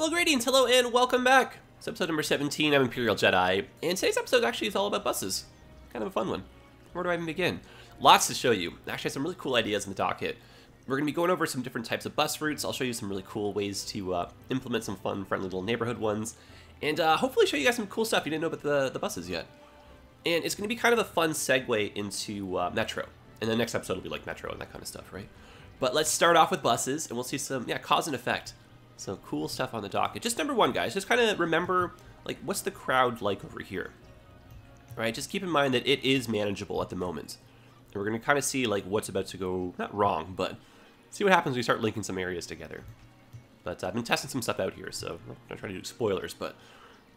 Well, greetings, hello, and welcome back. It's episode number 17, I'm Imperial Jedi, and today's episode actually is all about buses. Kind of a fun one. Where do I even begin? Lots to show you. Actually, I have some really cool ideas in the docket. We're going to be going over some different types of bus routes. I'll show you some really cool ways to implement some fun, friendly little neighborhood ones, and hopefully show you guys some cool stuff you didn't know about the buses yet. And it's going to be kind of a fun segue into Metro. And the next episode will be like Metro and that kind of stuff, right? But let's start off with buses, and we'll see some, yeah, cause and effect. So cool stuff on the docket. Just number one, guys, just kind of remember, like, what's the crowd like over here? Right? Just keep in mind that it is manageable at the moment. And we're going to kind of see, like, what's about to go, not wrong, but see what happens when we start linking some areas together. But I've been testing some stuff out here, so I'm not trying to do spoilers, but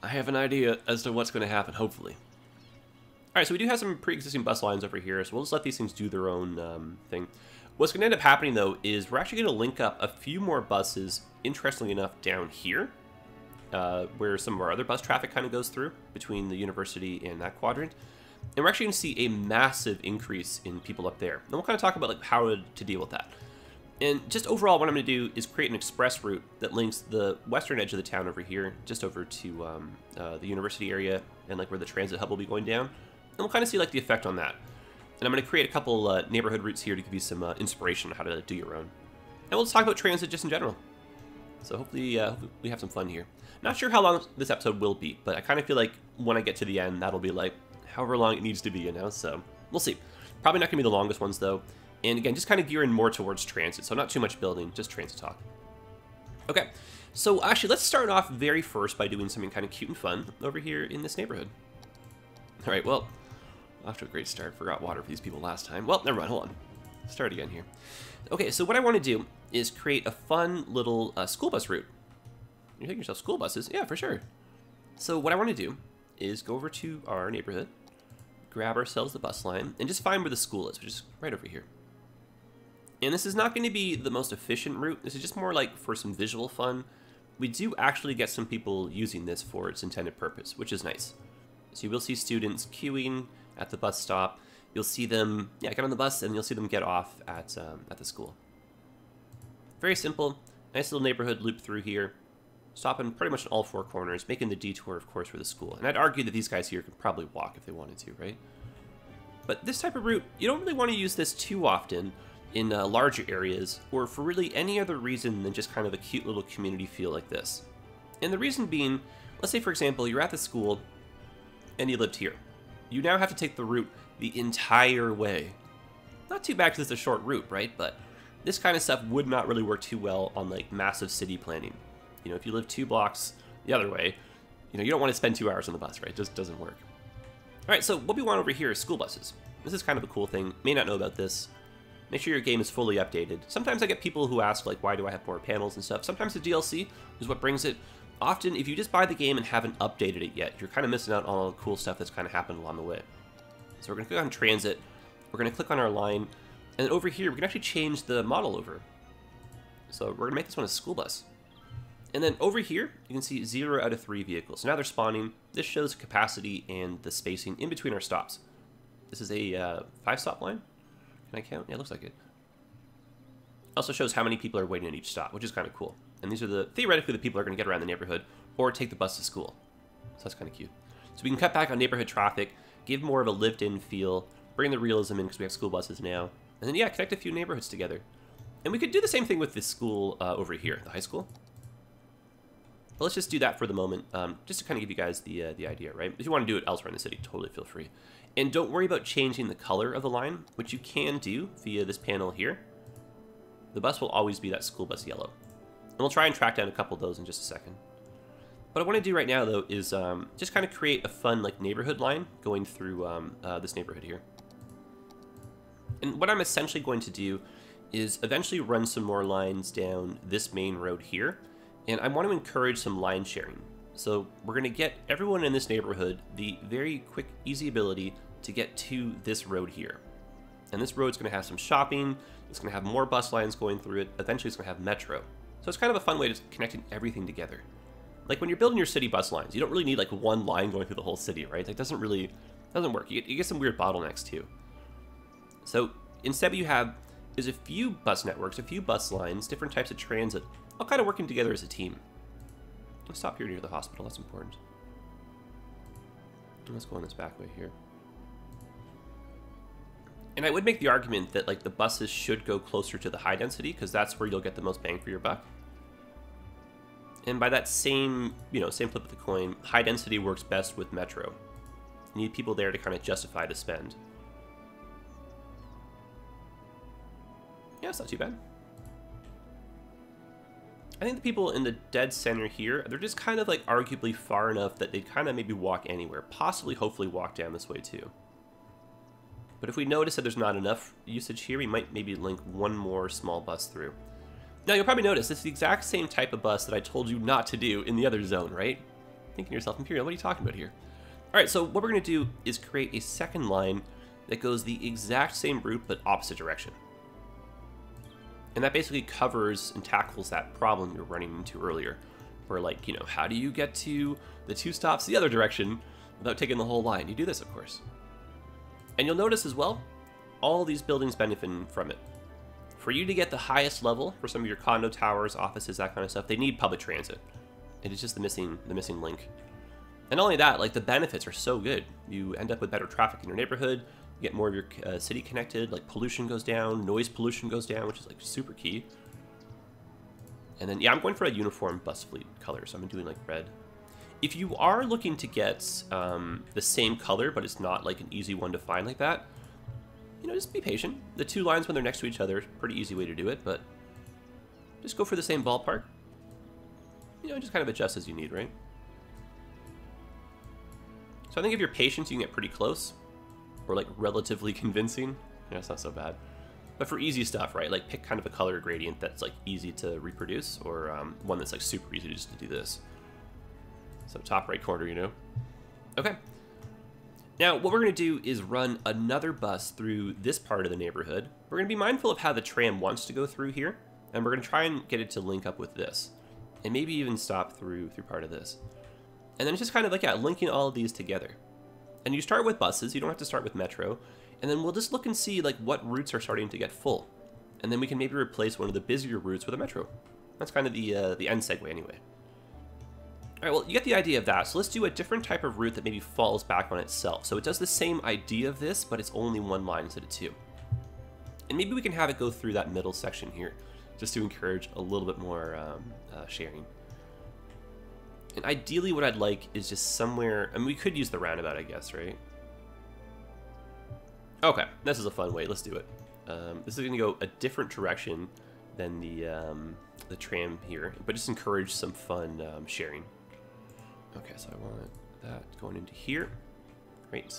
I have an idea as to what's going to happen, hopefully. All right, so we do have some pre-existing bus lines over here, so we'll just let these things do their own thing. What's going to end up happening, though, is we're actually going to link up a few more buses, interestingly enough, down here, where some of our other bus traffic kind of goes through between the university and that quadrant. And we're actually going to see a massive increase in people up there. And we'll kind of talk about like how to deal with that. And just overall, what I'm going to do is create an express route that links the western edge of the town over here, just over to the university area and like where the transit hub will be going down. And we'll kind of see like the effect on that. And I'm going to create a couple neighborhood routes here to give you some inspiration on how to do your own. And we'll just talk about transit just in general. So hopefully we have some fun here. Not sure how long this episode will be, but I kind of feel like when I get to the end, that'll be like however long it needs to be, you know? So we'll see. Probably not going to be the longest ones, though. And again, just kind of gearing more towards transit. So not too much building, just transit talk. Okay, so actually, let's start off very first by doing something kind of cute and fun over here in this neighborhood. All right, well, off to a great start. Forgot water for these people last time. Well, never mind. Hold on. Start again here. Okay, so what I want to do is create a fun little school bus route. You're thinking to yourself, school buses? Yeah, for sure. So what I want to do is go over to our neighborhood, grab ourselves the bus line, and just find where the school is, which is right over here. And this is not going to be the most efficient route. This is just more like for some visual fun. We do actually get some people using this for its intended purpose, which is nice. So you will see students queuing at the bus stop. You'll see them, yeah, get on the bus, and you'll see them get off at the school. Very simple, nice little neighborhood loop through here, stopping pretty much in all four corners, making the detour, of course, for the school. And I'd argue that these guys here could probably walk if they wanted to, right? But this type of route, you don't really want to use this too often in larger areas or for really any other reason than just kind of a cute little community feel like this. And the reason being, let's say, for example, you're at the school and you lived here. You now have to take the route the entire way. Not too bad because it's a short route, right? But this kind of stuff would not really work too well on like massive city planning. You know, if you live 2 blocks the other way, you know, you don't want to spend 2 hours on the bus, right? It just doesn't work. All right, so what we want over here is school buses. This is kind of a cool thing. May not know about this. Make sure your game is fully updated. Sometimes I get people who ask, like, why do I have more panels and stuff? Sometimes the DLC is what brings it. Often, if you just buy the game and haven't updated it yet, you're kind of missing out on all the cool stuff that's kind of happened along the way. So we're going to click on transit, we're going to click on our line, and then over here we can actually change the model over. So we're going to make this one a school bus. And then over here, you can see 0 out of 3 vehicles. So now they're spawning. This shows capacity and the spacing in between our stops. This is a 5-stop line. Can I count? Yeah, it looks like it. Also shows how many people are waiting at each stop, which is kind of cool. And these are the, theoretically, the people are going to get around the neighborhood or take the bus to school. So that's kind of cute. So we can cut back on neighborhood traffic, give more of a lived-in feel, bring the realism in because we have school buses now. And then, yeah, connect a few neighborhoods together. And we could do the same thing with this school over here, the high school. But let's just do that for the moment, just to kind of give you guys the idea, right? If you want to do it elsewhere in the city, totally feel free. And don't worry about changing the color of the line, which you can do via this panel here. The bus will always be that school bus yellow. And we'll try and track down a couple of those in just a second. What I want to do right now, though, is just kind of create a fun, like, neighborhood line going through this neighborhood here. And what I'm essentially going to do is eventually run some more lines down this main road here. And I want to encourage some line sharing. So we're going to get everyone in this neighborhood the very quick, easy ability to get to this road here. And this road's going to have some shopping. It's going to have more bus lines going through it. Eventually, it's going to have Metro. So it's kind of a fun way to connecting everything together. Like when you're building your city bus lines, you don't really need like one line going through the whole city, right? That doesn't really, doesn't work. You get some weird bottlenecks too. So instead what you have is a few bus networks, a few bus lines, different types of transit, all kind of working together as a team. Let's stop here near the hospital, that's important. Let's go on this back way here. And I would make the argument that like the buses should go closer to the high density because that's where you'll get the most bang for your buck. And by that same, same flip of the coin, high density works best with Metro. You need people there to kind of justify the spend. Yeah, it's not too bad. I think the people in the dead center here, they're just kind of like arguably far enough that they kind of maybe walk anywhere. Possibly, hopefully walk down this way too. But if we notice that there's not enough usage here, we might maybe link one more small bus through. Now you'll probably notice it's the exact same type of bus that I told you not to do in the other zone, right? Thinking to yourself, Imperial, what are you talking about here? All right, so what we're gonna do is create a second line that goes the exact same route but opposite direction. And that basically covers and tackles that problem you're running into earlier, where like, how do you get to the two stops the other direction without taking the whole line? You do this, of course. And you'll notice as well, all these buildings benefit from it. For you to get the highest level for some of your condo towers, offices, that kind of stuff, they need public transit. It is just the missing link. And not only that, like the benefits are so good. You end up with better traffic in your neighborhood, you get more of your city connected, like pollution goes down, noise pollution goes down, which is like super key. And then, yeah, I'm going for a uniform bus fleet color, so I'm doing like red. If you are looking to get the same color, but it's not like an easy one to find like that, just be patient. The two lines when they're next to each other is a pretty easy way to do it, but just go for the same ballpark. Just kind of adjust as you need, right? So I think if you're patient, you can get pretty close, or like relatively convincing. It's not so bad. But for easy stuff, right? Like pick kind of a color gradient that's like easy to reproduce, or one that's like super easy just to do this. So top right corner, Okay. Now, what we're going to do is run another bus through this part of the neighborhood. We're going to be mindful of how the tram wants to go through here, and we're going to try and get it to link up with this, and maybe even stop through part of this. And then it's just kind of like, yeah, linking all of these together. And you start with buses, you don't have to start with Metro, and then we'll just look and see like what routes are starting to get full. And then we can maybe replace one of the busier routes with a Metro. That's kind of the end segue anyway. All right, well, you get the idea of that. So let's do a different type of route that maybe falls back on itself. So it does the same idea of this, but it's only one line instead of two. And maybe we can have it go through that middle section here, just to encourage a little bit more sharing. And ideally what I'd like is just somewhere, I mean, we could use the roundabout, I guess, right? Okay, this is a fun way, let's do it. This is gonna go a different direction than the tram here, but just encourage some fun sharing. Okay, so I want that going into here. Great.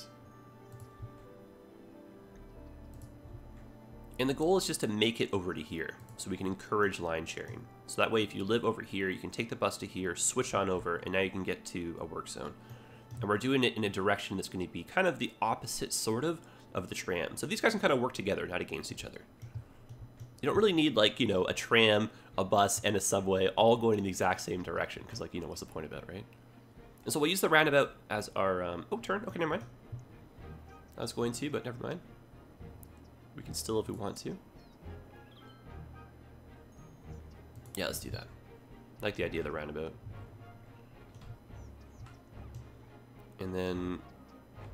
And the goal is just to make it over to here, so we can encourage line sharing. So that way, if you live over here, you can take the bus to here, switch on over, and now you can get to a work zone. And we're doing it in a direction that's going to be kind of the opposite, sort of the tram. So these guys can kind of work together, not against each other. You don't really need, like, a tram, a bus, and a subway all going in the exact same direction, because, like, what's the point of it, right? And so we'll use the roundabout as our, oh, turn, okay, never mind. I was going to, but never mind. We can still if we want to. Yeah, let's do that. I like the idea of the roundabout. And then,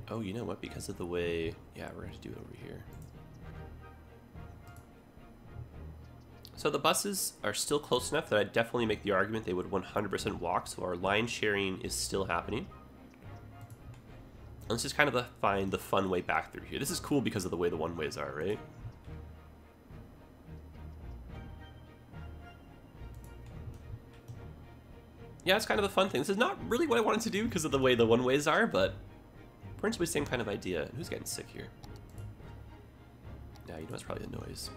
oh, you know what, because of the way, yeah, we're gonna do it over here. So the buses are still close enough that I'd definitely make the argument they would 100% walk, so our line sharing is still happening. Let's just kind of find the fun way back through here. This is cool because of the way the one-ways are, right? Yeah, it's kind of the fun thing. This is not really what I wanted to do because of the way the one-ways are, but principally same kind of idea. Who's getting sick here? Yeah, it's probably the noise.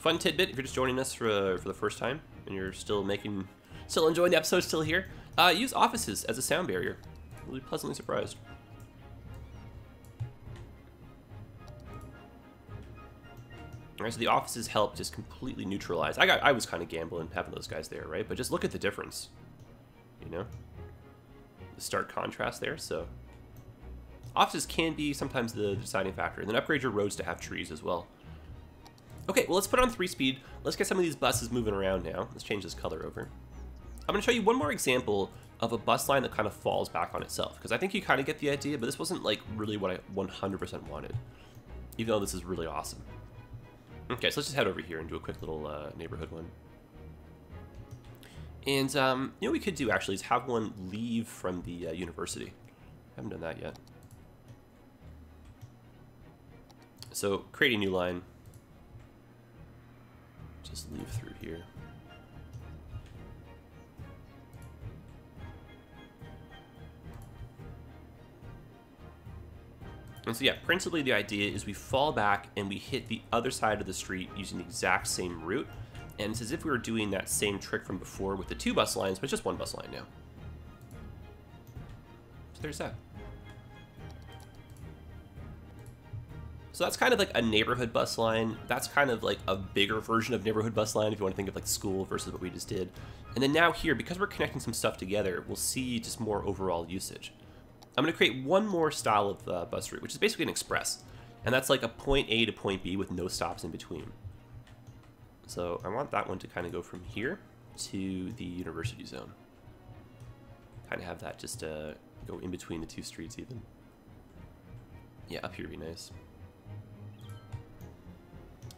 Fun tidbit, if you're just joining us for the first time, and you're still enjoying the episode, still here, use offices as a sound barrier. You'll be pleasantly surprised. Alright, so the offices help just completely neutralize. I was kind of gambling having those guys there, right? But just look at the difference, The stark contrast there, so. Offices can be sometimes the deciding factor. And then upgrade your roads to have trees as well. Okay, well, let's put on 3-speed. Let's get some of these buses moving around now. Let's change this color over. I'm going to show you one more example of a bus line that kind of falls back on itself, because I think you kind of get the idea, but this wasn't like really what I 100% wanted, even though this is really awesome. Okay, so let's just head over here and do a quick little neighborhood one. And you know what we could do actually is have one leave from the university. I haven't done that yet. So create a new line. Just leave through here. And so yeah, principally the idea is we fall back and we hit the other side of the street using the exact same route. And it's as if we were doing that same trick from before with the 2 bus lines, but it's just 1 bus line now. So there's that. So that's kind of like a neighborhood bus line. That's kind of like a bigger version of neighborhood bus line if you want to think of like school versus what we just did. And then now here, because we're connecting some stuff together, we'll see just more overall usage. I'm going to create one more style of bus route, which is basically an express. And that's like a point A to point B with no stops in between. So I want that one to kind of go from here to the university zone. Kind of have that just go in between the 2 streets even. Yeah, up here would be nice.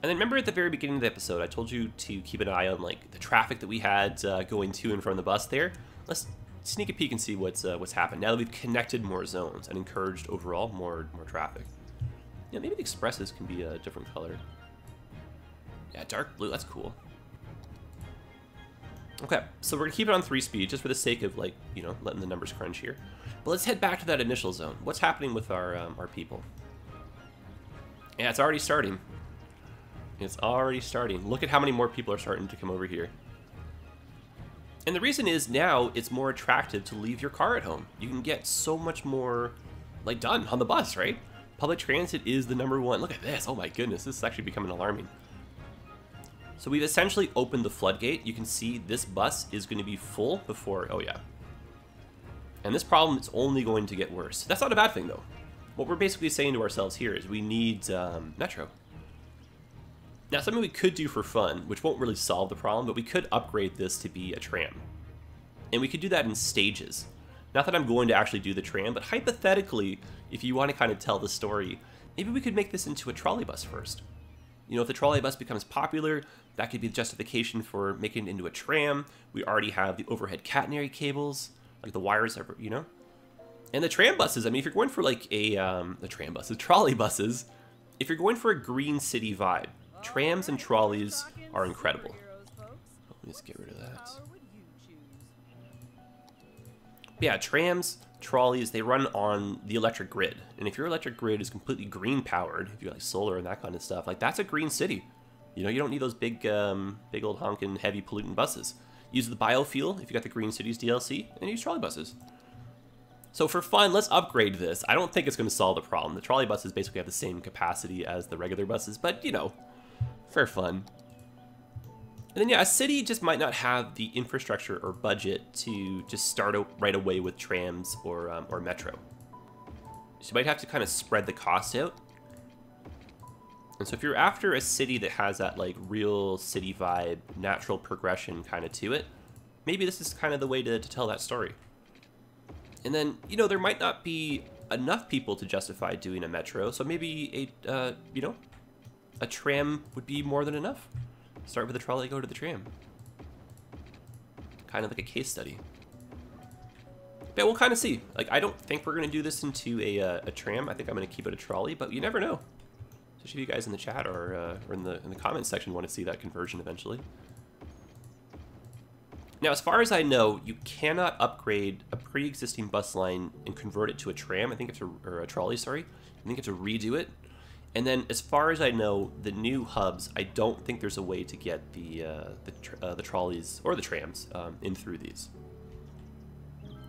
And then remember at the very beginning of the episode, I told you to keep an eye on like the traffic that we had going to and from the bus there. Let's sneak a peek and see what's happened now that we've connected more zones and encouraged overall more traffic. Yeah, maybe the expresses can be a different color. Yeah, dark blue, that's cool. Okay, so we're gonna keep it on 3-speed just for the sake of like, you know, letting the numbers crunch here. But let's head back to that initial zone. What's happening with our people? Yeah, it's already starting. It's already starting. Look at how many more people are starting to come over here. And the reason is now it's more attractive to leave your car at home. You can get so much more like done on the bus, right? Public transit is the #1. Look at this. Oh my goodness. This is actually becoming alarming. So we've essentially opened the floodgate. You can see this bus is going to be full before, oh yeah. And this problem is only going to get worse. That's not a bad thing though. What we're basically saying to ourselves here is we need Metro. Now, something we could do for fun, which won't really solve the problem, but we could upgrade this to be a tram. And we could do that in stages. Not that I'm going to actually do the tram, but hypothetically, if you want to kind of tell the story, maybe we could make this into a trolley bus first. You know, if the trolley bus becomes popular, that could be the justification for making it into a tram. We already have the overhead catenary cables, like the wires, are, you know? And the tram buses, I mean, if you're going for like trolley buses, if you're going for a green city vibe, trams and trolleys are incredible. Let's get rid of that. But yeah, trams, trolleys, they run on the electric grid. And if your electric grid is completely green powered, if you like solar and that kind of stuff, like that's a green city. You know, you don't need those big, big old honking heavy pollutant buses. Use the biofuel if you got the Green Cities DLC, and use trolley buses. So for fun, let's upgrade this. I don't think it's going to solve the problem. The trolley buses basically have the same capacity as the regular buses, but you know, for fun. And then yeah, a city just might not have the infrastructure or budget to just start right away with trams or metro. So you might have to kind of spread the cost out. And so if you're after a city that has that like real city vibe, natural progression kind of to it, maybe this is kind of the way to tell that story. And then, you know, there might not be enough people to justify doing a metro, so maybe a tram would be more than enough. Start with the trolley, go to the tram. Kind of like a case study. But we'll kind of see. Like, I don't think we're going to do this into a tram. I think I'm going to keep it a trolley, but you never know. Especially if you guys in the chat or in the comments section want to see that conversion eventually. Now, as far as I know, you cannot upgrade a pre-existing bus line and convert it to a tram. I think it's or a trolley, sorry. I think it's a redo it. And then, as far as I know, the new hubs, I don't think there's a way to get the trolleys or the trams in through these.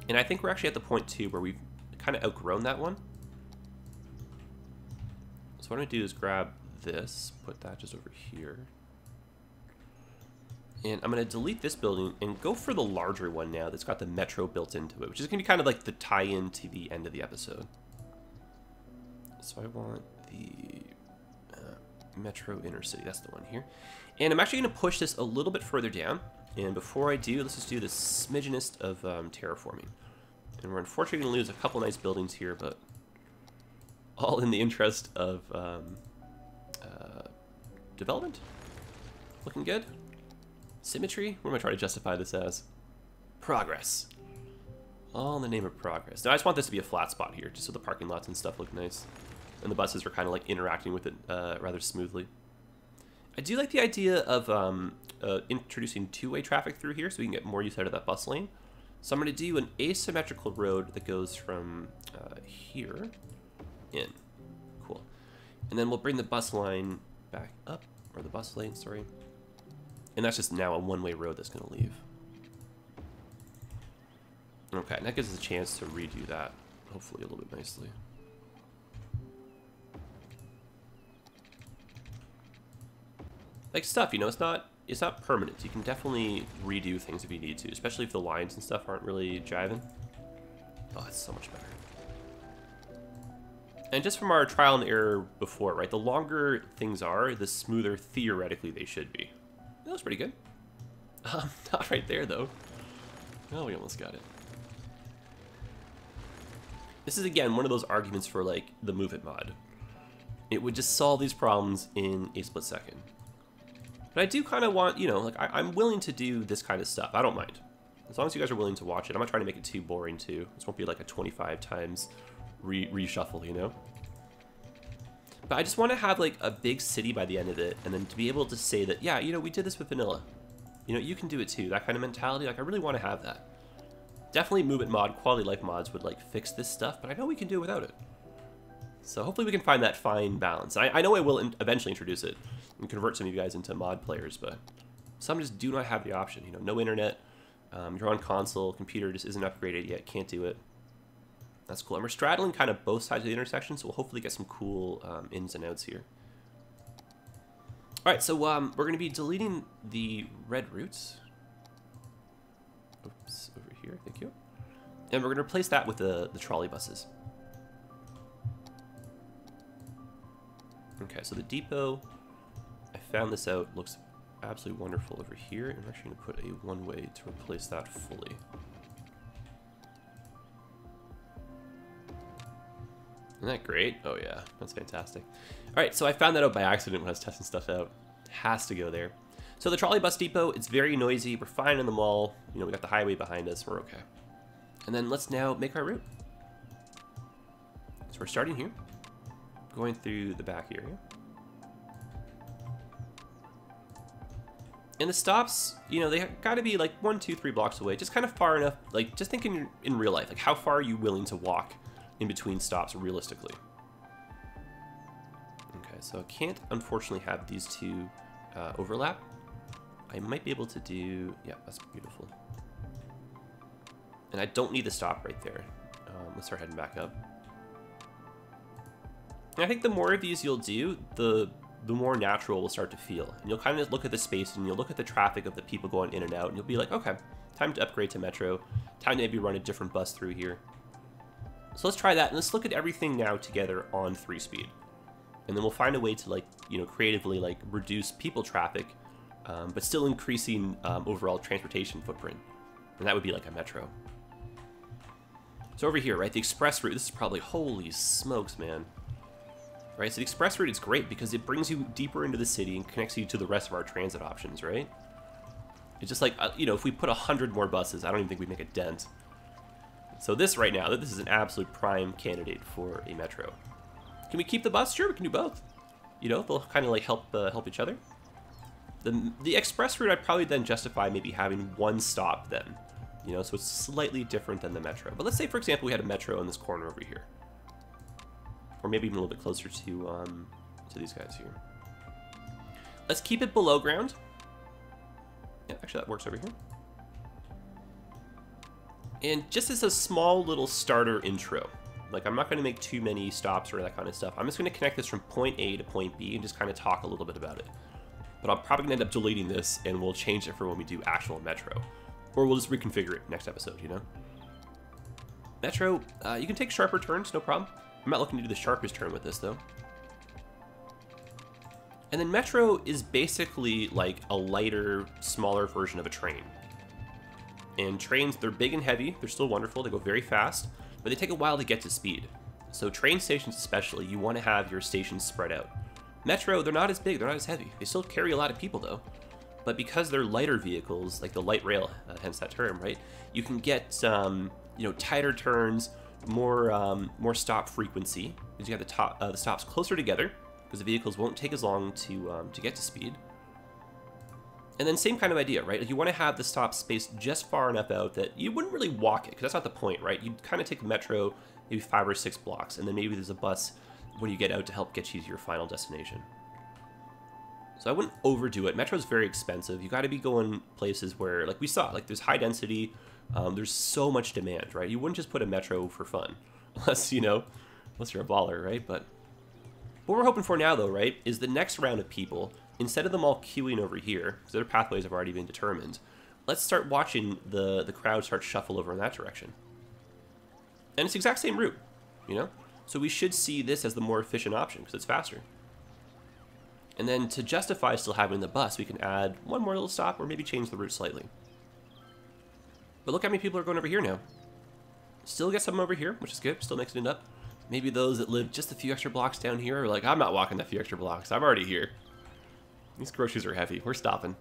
And I think we're actually at the point, too, where we've kind of outgrown that one. So what I'm going to do is grab this, put that just over here. And I'm going to delete this building and go for the larger one now that's got the metro built into it, which is going to be kind of like the tie-in to the end of the episode. So I want the Metro Inner City. That's the one here. And I'm actually going to push this a little bit further down. And before I do, let's just do the smidgenest of terraforming. And we're unfortunately going to lose a couple nice buildings here, but all in the interest of development. Looking good. Symmetry? What am I trying to justify this as? Progress. All in the name of progress. Now I just want this to be a flat spot here, just so the parking lots and stuff look nice. And the buses are kind of like interacting with it rather smoothly. I do like the idea of introducing two-way traffic through here so we can get more use out of that bus lane. So I'm going to do an asymmetrical road that goes from here in. Cool. And then we'll bring the bus line back up, or the bus lane, sorry. And that's just now a one-way road that's going to leave. Okay, and that gives us a chance to redo that, hopefully a little bit nicely. Like stuff, you know, it's not permanent. You can definitely redo things if you need to, especially if the lines and stuff aren't really jiving. Oh, it's so much better. And just from our trial and error before, right, the longer things are, the smoother theoretically they should be. That was pretty good. Not right there, though. Oh, we almost got it. This is, again, one of those arguments for, like, the move it mod. It would just solve these problems in a split second. But I do kind of want, you know, like, I'm willing to do this kind of stuff. I don't mind. As long as you guys are willing to watch it. I'm not trying to make it too boring, too. This won't be, like, a 25 times reshuffle, you know? But I just want to have, like, a big city by the end of it, and then to be able to say that, yeah, you know, we did this with vanilla. You know, you can do it too. That kind of mentality, like, I really want to have that. Definitely Move It mod, Quality Life mods would, like, fix this stuff, but I know we can do it without it. So hopefully we can find that fine balance. I know I will eventually introduce it and convert some of you guys into mod players, but some just do not have the option. You know, no internet, you're on console, computer just isn't upgraded yet, can't do it. That's cool. And we're straddling kind of both sides of the intersection, so we'll hopefully get some cool ins and outs here. All right, so we're going to be deleting the red routes. Oops, over here, thank you. And we're going to replace that with the trolley buses. Okay, so the depot, I found this out, looks absolutely wonderful over here. I'm actually going to put a one-way to replace that fully. Isn't that great? Oh yeah, that's fantastic. All right, so I found that out by accident when I was testing stuff out. It has to go there. So the trolley bus depot, it's very noisy. We're fine in the mall. You know, we got the highway behind us. We're okay. And then let's now make our route. So we're starting here, going through the back area. And the stops, you know, they got to be like 1, 2, 3 blocks away, just kind of far enough. Like, just thinking in real life, like how far are you willing to walk in between stops realistically? Okay, so I can't unfortunately have these two overlap. I might be able to do, yeah, that's beautiful. And I don't need the stop right there. Let's start heading back up. And I think the more of these you'll do, the more natural will start to feel. And you'll kind of look at the space and you'll look at the traffic of the people going in and out, and you'll be like, okay, time to upgrade to Metro, time to maybe run a different bus through here. So let's try that, and let's look at everything now together on 3-speed. And then we'll find a way to, like, you know, creatively, like, reduce people traffic, but still increasing overall transportation footprint. And that would be like a metro. So over here, right, the express route, this is probably, holy smokes, man. Right, so the express route is great because it brings you deeper into the city and connects you to the rest of our transit options, right? It's just like, you know, if we put 100 more buses, I don't even think we'd make a dent. So this right now, this is an absolute prime candidate for a metro. Can we keep the bus? Sure, we can do both. You know, they'll kind of like help each other. The express route, I'd probably then justify maybe having one stop then. You know, so it's slightly different than the metro. But let's say, for example, we had a metro in this corner over here. Or maybe even a little bit closer to these guys here. Let's keep it below ground. Yeah, actually that works over here. And just as a small little starter intro, like I'm not going to make too many stops or that kind of stuff. I'm just going to connect this from point A to point B and just kind of talk a little bit about it. But I'm probably going to end up deleting this and we'll change it for when we do actual Metro. Or we'll just reconfigure it next episode, you know? Metro, you can take sharper turns, no problem. I'm not looking to do the sharpest turn with this though. And then Metro is basically like a lighter, smaller version of a train. And trains, they're big and heavy, they're still wonderful, they go very fast, but they take a while to get to speed. So train stations especially, you want to have your stations spread out. Metro, they're not as big, they're not as heavy. They still carry a lot of people though. But because they're lighter vehicles, like the light rail, hence that term, right? You can get you know, tighter turns, more stop frequency, because you have the stops closer together, because the vehicles won't take as long to get to speed. And then same kind of idea, right? Like you want to have the stop spaced just far enough out that you wouldn't really walk it, because that's not the point, right? You'd kind of take Metro maybe 5 or 6 blocks, and then maybe there's a bus when you get out to help get you to your final destination. So I wouldn't overdo it. Metro's very expensive. You got to be going places where, like we saw, like there's high density, there's so much demand, right? You wouldn't just put a Metro for fun, unless, you know, unless you're a baller, right? But what we're hoping for now, though, right, is the next round of people, instead of them all queuing over here, because their pathways have already been determined, let's start watching the crowd start shuffle over in that direction. And it's the exact same route, you know? So we should see this as the more efficient option, because it's faster. And then to justify still having the bus, we can add one more little stop or maybe change the route slightly. But look how many people are going over here now. Still get some over here, which is good, still mixing it up. Maybe those that live just a few extra blocks down here are like, I'm not walking that few extra blocks, I'm already here. These groceries are heavy, we're stopping.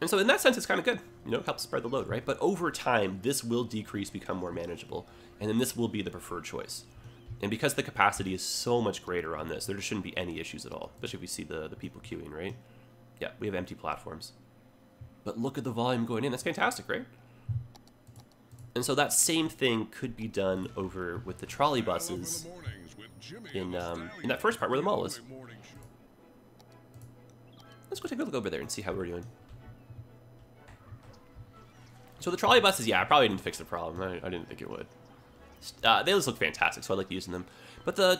And so in that sense, it's kind of good, you know, it helps spread the load, right? But over time, this will decrease, become more manageable, and then this will be the preferred choice. And because the capacity is so much greater on this, there just shouldn't be any issues at all, especially if we see the people queuing, right? Yeah, we have empty platforms. But look at the volume going in. That's fantastic, right? And so that same thing could be done over with the trolley buses in that first part where the mall is. Let's go take a look over there and see how we're doing. So the trolley buses, yeah, I probably didn't fix the problem. I didn't think it would. They just look fantastic, so I like using them. But the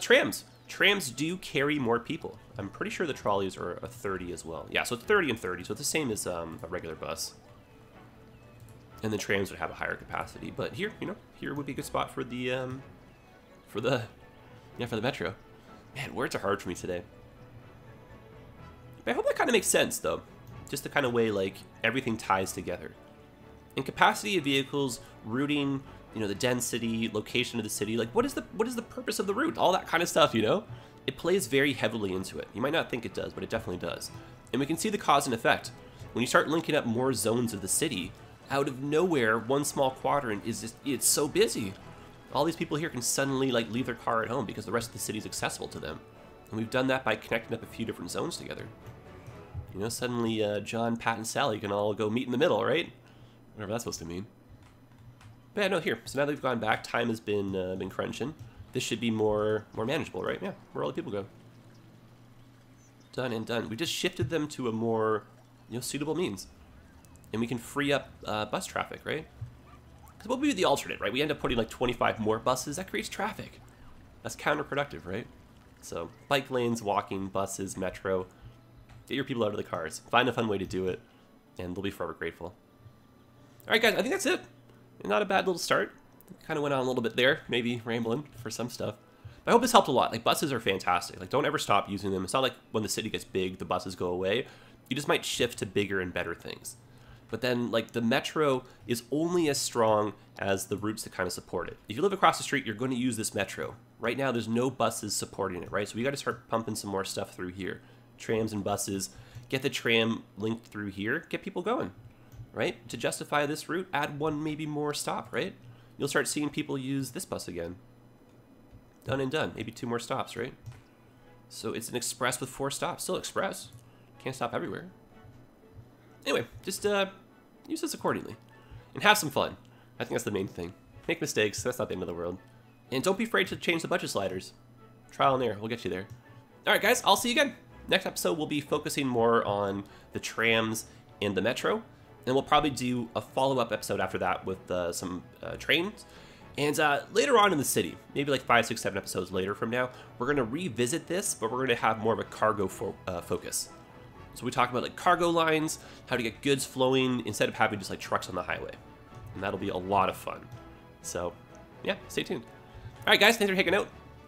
trams do carry more people. I'm pretty sure the trolleys are a 30 as well. Yeah, so it's 30 and 30, so it's the same as a regular bus. And the trams would have a higher capacity, but here, you know, here would be a good spot for the Metro. Man, words are hard for me today. But I hope that kind of makes sense, though. Just the kind of way like everything ties together. And capacity of vehicles, routing, you know, the density, location of the city, like what is the purpose of the route? All that kind of stuff, you know? It plays very heavily into it. You might not think it does, but it definitely does. And we can see the cause and effect. When you start linking up more zones of the city, out of nowhere, one small quadrant is just, it's so busy. All these people here can suddenly like leave their car at home because the rest of the city is accessible to them. And we've done that by connecting up a few different zones together. You know, suddenly John, Pat, and Sally can all go meet in the middle, right? Whatever that's supposed to mean. But yeah, no, here. So now that we've gone back, time has been crunching. This should be more manageable, right? Yeah, where all the people go. Done and done. We just shifted them to a more, you know, suitable means. And we can free up bus traffic, right? Because what would be the alternate, right? We end up putting like 25 more buses. That creates traffic. That's counterproductive, right? So bike lanes, walking, buses, Metro. Get your people out of the cars. Find a fun way to do it, and they'll be forever grateful. All right, guys, I think that's it. Not a bad little start. Kind of went on a little bit there, maybe rambling for some stuff. But I hope this helped a lot. Like, buses are fantastic. Like, don't ever stop using them. It's not like when the city gets big, the buses go away. You just might shift to bigger and better things. But then, like, the Metro is only as strong as the routes that kind of support it. If you live across the street, you're going to use this Metro. Right now, there's no buses supporting it, right? So we got to start pumping some more stuff through here. Trams and buses. Get the tram linked through here. Get people going. Right? To justify this route, add one maybe more stop, right? You'll start seeing people use this bus again. Done and done. Maybe 2 more stops, right? So it's an express with 4 stops. Still express. Can't stop everywhere. Anyway, just use this accordingly. And have some fun. I think that's the main thing. Make mistakes. That's not the end of the world. And don't be afraid to change the budget sliders. Trial and error. We'll get you there. Alright, guys. I'll see you again. Next episode, we'll be focusing more on the trams and the Metro. And we'll probably do a follow-up episode after that with some trains. And later on in the city, maybe like 5, 6, 7 episodes later from now, we're going to revisit this, but we're going to have more of a cargo focus. So we talk about like cargo lines, how to get goods flowing instead of having just like trucks on the highway. And that'll be a lot of fun. So yeah, stay tuned. All right, guys, thanks for hanging out.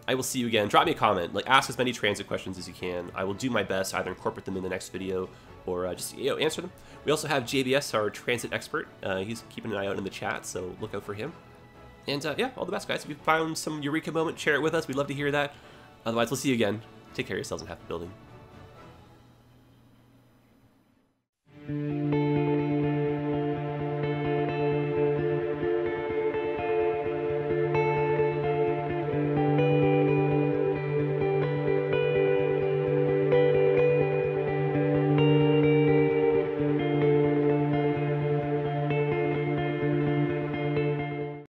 I will see you again. Drop me a comment. Like, ask as many transit questions as you can. I will do my best to either incorporate them in the next video or just, you know, answer them. We also have JBS, our transit expert. He's keeping an eye out in the chat, so look out for him. And yeah, all the best, guys. If you found some eureka moment, share it with us. We'd love to hear that. Otherwise, we'll see you again. Take care of yourselves and happy building.